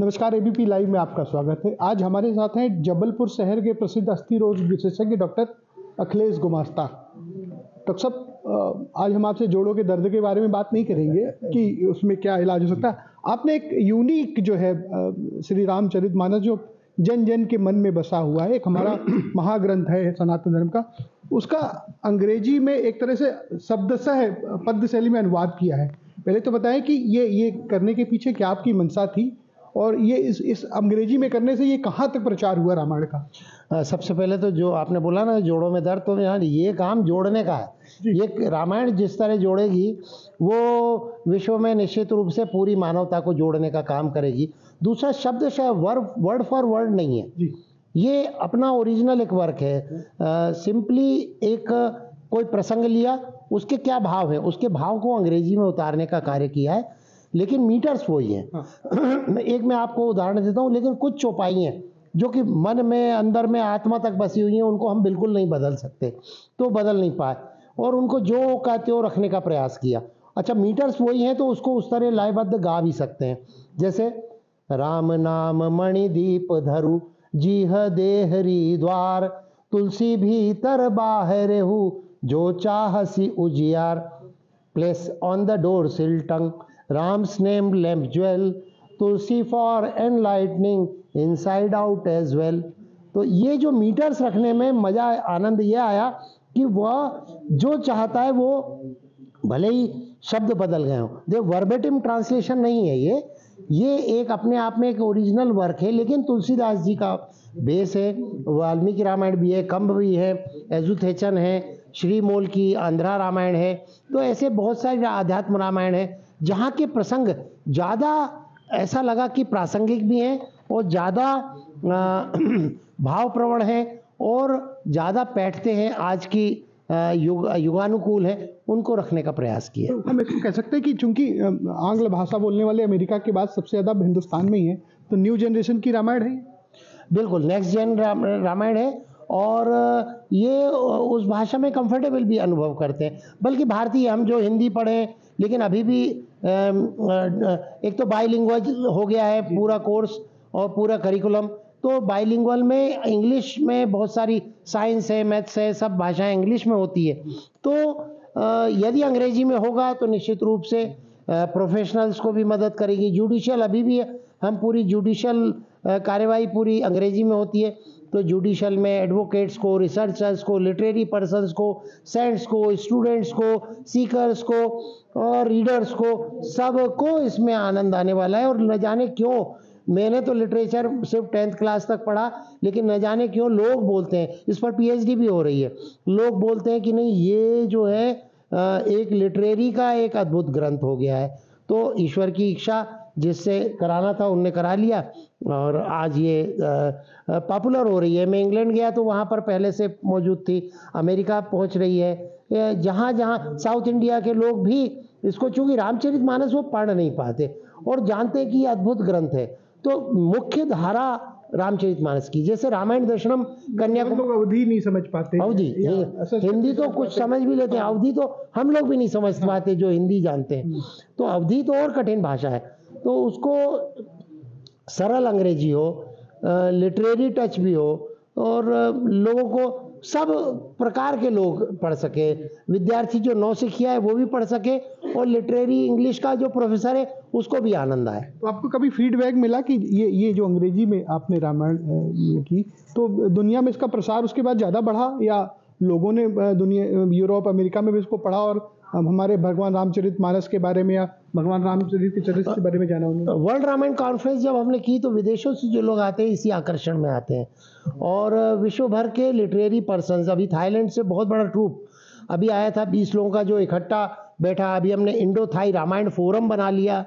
नमस्कार, ABP live में आपका स्वागत है। आज हमारे साथ हैं जबलपुर शहर के प्रसिद्ध अस्थि रोग विशेषज्ञ डॉक्टर अखिलेश गुमास्ता। डॉक्टर साहब, आज हम आपसे जोड़ों के दर्द के बारे में बात नहीं करेंगे कि उसमें क्या इलाज हो सकता है। आपने एक यूनिक जो है श्री रामचरितमानस जो जन जन के मन में बसा हुआ है, एक हमारा महाग्रंथ है सनातन धर्म का, उसका अंग्रेजी में एक तरह से शब्दशः पद्य शैली में अनुवाद किया है। पहले तो बताएं कि ये करने के पीछे क्या आपकी मंशा थी और ये इस अंग्रेजी में करने से ये कहाँ तक प्रचार हुआ रामायण का? सबसे पहले तो जो आपने बोला ना जोड़ों में दर्द, तो यहाँ ये काम जोड़ने का है। ये रामायण जिस तरह जोड़ेगी वो विश्व में निश्चित रूप से पूरी मानवता को जोड़ने का काम करेगी। दूसरा, शब्द शायद वर्ड फॉर वर्ड नहीं है जी। ये अपना ओरिजिनल एक वर्क है। सिंपली एक कोई प्रसंग लिया, उसके क्या भाव है, उसके भाव को अंग्रेजी में उतारने का कार्य किया है, लेकिन मीटर्स वही हैं। हाँ। एक मैं आपको उदाहरण देता हूँ, लेकिन कुछ चौपाई हैं जो कि मन में, अंदर में, आत्मा तक बसी हुई हैं, उनको हम बिल्कुल नहीं बदल सकते, तो बदल नहीं पाए और उनको जो का त्यो रखने का प्रयास किया। अच्छा, मीटर्स वही हैं तो उसको उस तरह लयबद्ध गा भी सकते हैं। जैसे राम नाम मणिदीप धरु, जीह देहरी द्वार, तुलसी भीतर बाहरेहु, जो चाहसी उजियार, place on the door sill tongue, Ram's name lamp jewel, tulsi for enlightening, inside out as well. तो ये जो मीटर्स रखने में मज़ा, आनंद ये आया कि वह जो चाहता है वो, भले ही शब्द बदल गए हों। देखो, वर्बेटिम ट्रांसलेशन नहीं है ये एक अपने आप में एक ओरिजिनल वर्क है, लेकिन तुलसीदास जी का बेस है, वाल्मीकि रामायण भी है, कम्भ भी है, एजुथेचन है, श्रीमोल की आंध्रा रामायण है, तो ऐसे बहुत सारे आध्यात्म रामायण है जहाँ के प्रसंग ज़्यादा ऐसा लगा कि प्रासंगिक भी हैं और ज़्यादा भावप्रवण हैं और ज़्यादा बैठते हैं आज की युगानुकूल है, उनको रखने का प्रयास किया। हम इसको कह सकते हैं कि चूंकि आंग्ल भाषा बोलने वाले अमेरिका के बाद सबसे ज़्यादा हिंदुस्तान में ही है, तो न्यू जनरेशन की रामायण है। बिल्कुल नेक्स्ट जेन रामायण है और ये उस भाषा में कंफर्टेबल भी अनुभव करते हैं। बल्कि भारतीय हम जो हिंदी पढ़े, लेकिन अभी भी एक तो बाईलिंगुअल हो गया है पूरा कोर्स और पूरा करिकुलम, तो बाईलिंगुअल में इंग्लिश में बहुत सारी साइंस है, मैथ्स है, सब भाषाएं इंग्लिश में होती है। तो यदि अंग्रेजी में होगा तो निश्चित रूप से प्रोफेशनल्स को भी मदद करेगी। जुडिशियल, अभी भी हम पूरी जुडिशियल कार्यवाही पूरी अंग्रेजी में होती है, तो जुडिशल में एडवोकेट्स को, रिसर्चर्स को, लिटरेरी पर्सन्स को, सेंट्स को, स्टूडेंट्स को, सीकर्स को और रीडर्स को, सबको इसमें आनंद आने वाला है। और न जाने क्यों, मैंने तो लिटरेचर सिर्फ 10th क्लास तक पढ़ा, लेकिन न जाने क्यों लोग बोलते हैं, इस पर पीएचडी भी हो रही है, लोग बोलते हैं कि नहीं ये जो है एक लिटरेरी का एक अद्भुत ग्रंथ हो गया है। तो ईश्वर की इच्छा, जिससे कराना था उनने करा लिया और आज ये पॉपुलर हो रही है। मैं इंग्लैंड गया तो वहाँ पर पहले से मौजूद थी, अमेरिका पहुँच रही है, जहाँ जहाँ साउथ इंडिया के लोग भी इसको, चूँकि रामचरितमानस वो पढ़ नहीं पाते और जानते कि ये अद्भुत ग्रंथ है, तो मुख्य धारा रामचरितमानस की, जैसे रामायण दर्शनम, कन्याकुमारी, अवधि नहीं समझ पाते, अवधि हिंदी तो कुछ समझ भी लेते हैं, अवधि तो हम लोग भी नहीं समझ पाते जो हिंदी जानते हैं, तो अवधि तो और कठिन भाषा है, तो उसको सरल अंग्रेजी हो, लिटरेरी टच भी हो और लोगों को, सब प्रकार के लोग पढ़ सके, विद्यार्थी जो नौ से किया है वो भी पढ़ सके और लिटरेरी इंग्लिश का जो प्रोफेसर है उसको भी आनंद आए। तो आपको कभी फीडबैक मिला कि ये जो अंग्रेजी में आपने रामायण की, तो दुनिया में इसका प्रसार उसके बाद ज़्यादा बढ़ा, या लोगों ने दुनिया, यूरोप, अमेरिका में भी इसको पढ़ा और हमारे भगवान रामचरितमानस के बारे में या भगवान रामचरित के चरित्र के बारे में जाना उन्होंने? वर्ल्ड रामायण कॉन्फ्रेंस जब हमने की तो विदेशों से जो लोग आते हैं इसी आकर्षण में आते हैं और विश्व भर के लिटरेरी पर्सन्स, अभी थाईलैंड से बहुत बड़ा ट्रूप अभी आया था 20 लोगों का जो इकट्ठा बैठा, अभी हमने इंडो थाई रामायण फोरम बना लिया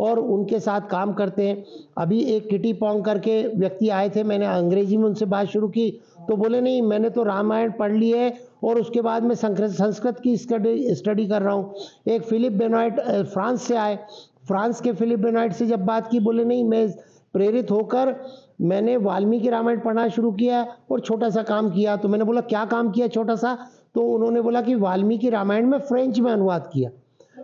और उनके साथ काम करते हैं। अभी एक किटी पोंग करके व्यक्ति आए थे, मैंने अंग्रेजी में उनसे बात शुरू की तो बोले नहीं मैंने तो रामायण पढ़ ली है और उसके बाद मैं संस्कृत की स्टडी कर रहा हूँ। एक फिलिप बेनोइट फ्रांस से आए, फ्रांस के फिलिप बेनोइट से जब बात की, बोले नहीं मैं प्रेरित होकर मैंने वाल्मीकि रामायण पढ़ना शुरू किया और छोटा सा काम किया। तो मैंने बोला क्या काम किया छोटा सा, तो उन्होंने बोला कि वाल्मीकि रामायण में फ्रेंच में अनुवाद किया।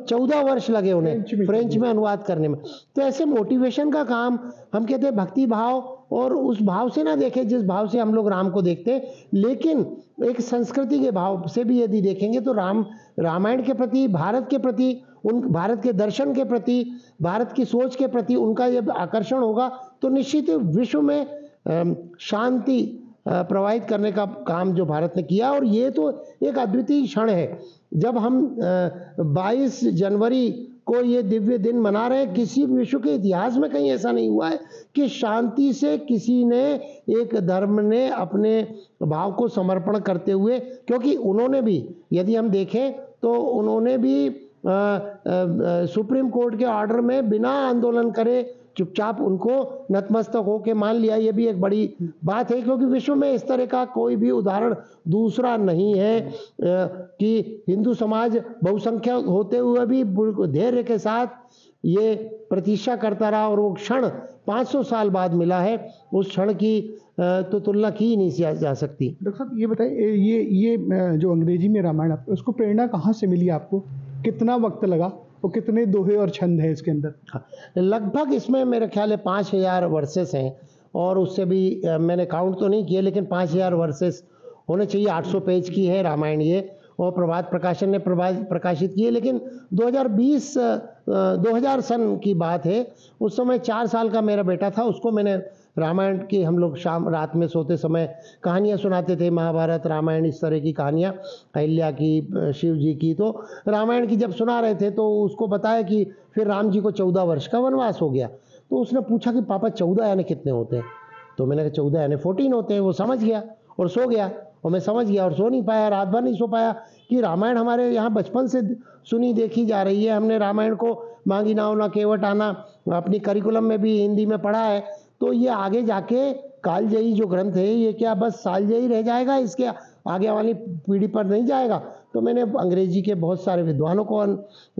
14 वर्ष लगे उन्हें फ्रेंच में अनुवाद करने में। तो ऐसे मोटिवेशन का काम, हम कहते हैं भक्ति भाव, और उस भाव से ना देखें जिस भाव से हम लोग राम को देखते हैं, लेकिन एक संस्कृति के भाव से भी यदि देखेंगे तो रामायण के प्रति, भारत के प्रति, उन भारत के दर्शन के प्रति, भारत की सोच के प्रति उनका जब आकर्षण होगा तो निश्चित विश्व में शांति प्रवाहित करने का काम जो भारत ने किया। और ये तो एक अद्वितीय क्षण है जब हम 22 जनवरी को ये दिव्य दिन मना रहे हैं। किसी विश्व के इतिहास में कहीं ऐसा नहीं हुआ है कि शांति से किसी ने, एक धर्म ने अपने भाव को समर्पण करते हुए, क्योंकि उन्होंने भी यदि हम देखें तो उन्होंने भी सुप्रीम कोर्ट के ऑर्डर में बिना आंदोलन करे चुपचाप उनको नतमस्तक होके मान लिया। ये भी एक बड़ी बात है क्योंकि विश्व में इस तरह का कोई भी उदाहरण दूसरा नहीं है कि हिंदू समाज बहुसंख्यक होते हुए भी धैर्य के साथ ये प्रतीक्षा करता रहा और वो क्षण 500 साल बाद मिला है। उस क्षण की तो तुलना की ही नहीं जा सकती। डॉक्टर साहब ये बताइए, ये जो अंग्रेजी में रामायण आपको, उसको प्रेरणा कहाँ से मिली? आपको कितना वक्त लगा और कितने दोहे और छंद हैं इसके अंदर? लगभग इसमें मेरे ख्याल है 5000 वर्सेस हैं, और उससे भी मैंने काउंट तो नहीं किया लेकिन 5000 वर्सेस होने चाहिए। 800 पेज की है रामायण ये, और प्रभात प्रकाशन ने प्रकाशित किए, लेकिन 2000 सन की बात है। उस समय 4 साल का मेरा बेटा था, उसको मैंने रामायण की, हम लोग शाम रात में सोते समय कहानियाँ सुनाते थे, महाभारत रामायण इस तरह की कहानियाँ, अहिल्या की, शिव जी की। तो रामायण की जब सुना रहे थे तो उसको बताया कि फिर राम जी को 14 वर्ष का वनवास हो गया। तो उसने पूछा कि पापा 14 यानी कितने होते हैं? तो मैंने कहा 14 यानी 14 होते हैं। वो समझ गया और सो गया, और मैं समझ गया और सो नहीं पाया, रात भर नहीं सो पाया कि रामायण हमारे यहाँ बचपन से सुनी देखी जा रही है। हमने रामायण को मांगी नाव ना केवट आना अपनी करिकुलम में भी हिंदी में पढ़ा है। तो ये आगे जाके कालजयी जो ग्रंथ है ये क्या बस सालजयी रह जाएगा, इसके आगे वाली पीढ़ी पर नहीं जाएगा। तो मैंने अंग्रेजी के बहुत सारे विद्वानों को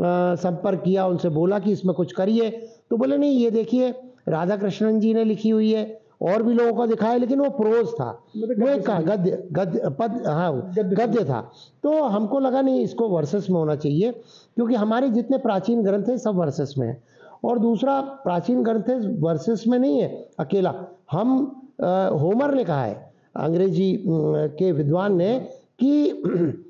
संपर्क किया, उनसे बोला कि इसमें कुछ करिए। तो बोले नहीं, ये देखिए राधाकृष्णन जी ने लिखी हुई है, और भी लोगों को दिखाया, लेकिन वो प्रोज था, वो एक गद्य था। तो हमको लगा नहीं, इसको वर्सेस में होना चाहिए क्योंकि हमारे जितने प्राचीन ग्रंथ हैं सब वर्सेस में हैं। और दूसरा, प्राचीन ग्रंथ वर्सेस में नहीं है अकेला, हम होमर ने कहा है, अंग्रेजी के विद्वान ने, कि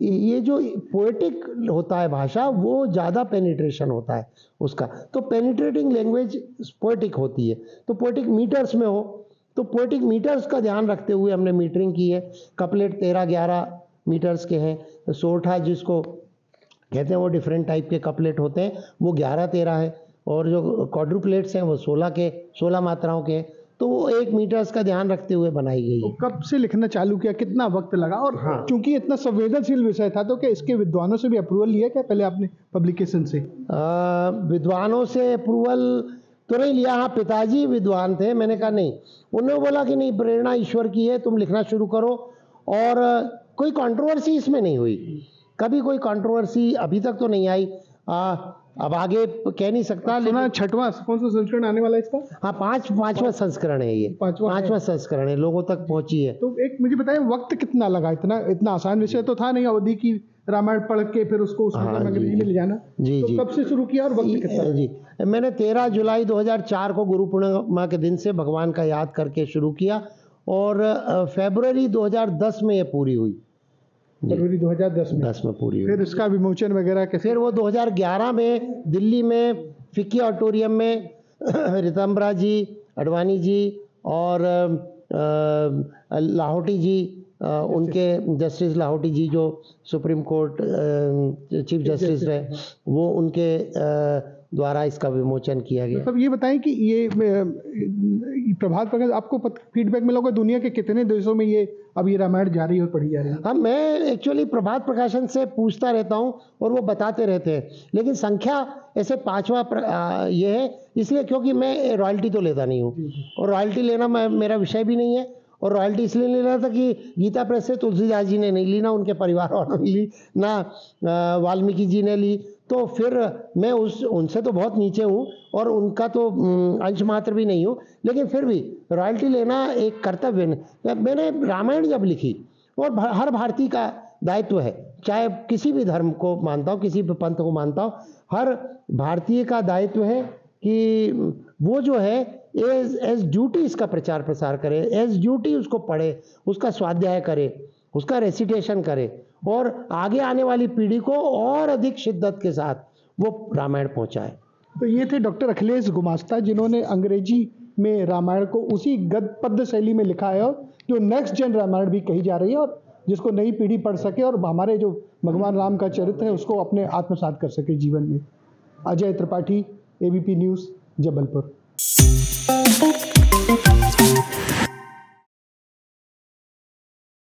ये जो पोएटिक होता है भाषा वो ज़्यादा पेनिट्रेशन होता है उसका। तो पेनिट्रेटिंग लैंग्वेज पोएटिक होती है, तो पोएटिक मीटर्स में हो, तो पोएटिक मीटर्स का ध्यान रखते हुए हमने मीटरिंग की है। कपलेट 13-11 मीटर्स के हैं, सोरठा जिसको कहते हैं वो डिफरेंट टाइप के कपलेट होते हैं, वो 11-13 है, और जो क्वाड्रुप्लेट्स हैं वो 16 मात्राओं के, तो वो 1 मीटर्स का ध्यान रखते हुए बनाई गई है। तो कब से लिखना चालू किया, कितना वक्त लगा? और हाँ, चूंकि इतना संवेदनशील विषय था तो क्या इसके विद्वानों से भी अप्रूवल लिया क्या पहले आपने पब्लिकेशन से? विद्वानों से अप्रूवल तो नहीं लिया। हाँ, पिताजी विद्वान थे, मैंने कहा नहीं, उन्होंने बोला कि नहीं, प्रेरणा ईश्वर की है, तुम लिखना शुरू करो। और कोई कॉन्ट्रोवर्सी इसमें नहीं हुई, कभी कोई कंट्रोवर्सी अभी तक तो नहीं आई। अब आगे कह नहीं सकता। लेकिन छठवां कौन सा संस्करण आने वाला है इसका? हाँ, पांचवा संस्करण है ये, पांचवा संस्करण है, लोगों तक पहुंची है। तो एक मुझे बताएं, वक्त कितना लगा? इतना आसान विषय तो था नहीं, अवधि की रामायण पढ़ के फिर उसको अंग्रेजी में ले जाना। जी जी, कब से शुरू किया और वक्त कितना? जी, मैंने 13 जुलाई 2004 को गुरु पूर्णिमा के दिन से भगवान का याद करके शुरू किया, और फरवरी 2010 में यह पूरी हुई। फरवरी 2010 में पूरी हुई। फिर इसका विमोचन वगैरह कैसे? फिर वो 2011 में दिल्ली में फिक्की ऑडिटोरियम में रितंबरा जी, अडवाणी जी और लाहौटी जी, उनके जस्टिस लाहौटी जी जो सुप्रीम कोर्ट चीफ जस्टिस रहे, वो उनके द्वारा इसका विमोचन किया गया। सब ये बताएं कि ये प्रभात प्रकाशन आपको फीडबैक मिला होगा, दुनिया के कितने देशों में ये अब ये रामायण जारी और पढ़ी जा रही है? हाँ, मैं एक्चुअली प्रभात प्रकाशन से पूछता रहता हूँ और वो बताते रहते हैं, लेकिन संख्या ऐसे पाँचवा ये है इसलिए क्योंकि मैं रॉयल्टी तो लेता नहीं हूँ, और रॉयल्टी लेना मेरा विषय भी नहीं है। और रॉयल्टी इसलिए ले रहा था कि गीता प्रेस से तुलसीदास जी ने नहीं ली, ना उनके परिवार वालों ने ली, ना वाल्मीकि जी ने ली। तो फिर मैं उनसे तो बहुत नीचे हूँ और उनका तो अंश मात्र भी नहीं हूँ, लेकिन फिर भी रॉयल्टी लेना एक कर्तव्य है। मैंने रामायण जब लिखी, और हर भारतीय का दायित्व है, चाहे किसी भी धर्म को मानता हो, किसी भी पंथ को मानता हो, हर भारतीय का दायित्व है कि वो जो है एज ड्यूटी इसका प्रचार प्रसार करे, एज ड्यूटी उसको पढ़े, उसका स्वाध्याय करे, उसका रेसिटेशन करे और आगे आने वाली पीढ़ी को और अधिक शिद्दत के साथ वो रामायण पहुंचाए। तो ये थे डॉक्टर अखिलेश गुमास्ता, जिन्होंने अंग्रेजी में रामायण को उसी गद्य पद्य शैली में लिखा है और जो नेक्स्ट जन रामायण भी कही जा रही है और जिसको नई पीढ़ी पढ़ सके और हमारे जो भगवान राम का चरित्र है उसको अपने आत्मसात कर सके जीवन में। Ajay Tripathi, ABP news, Jabalpur.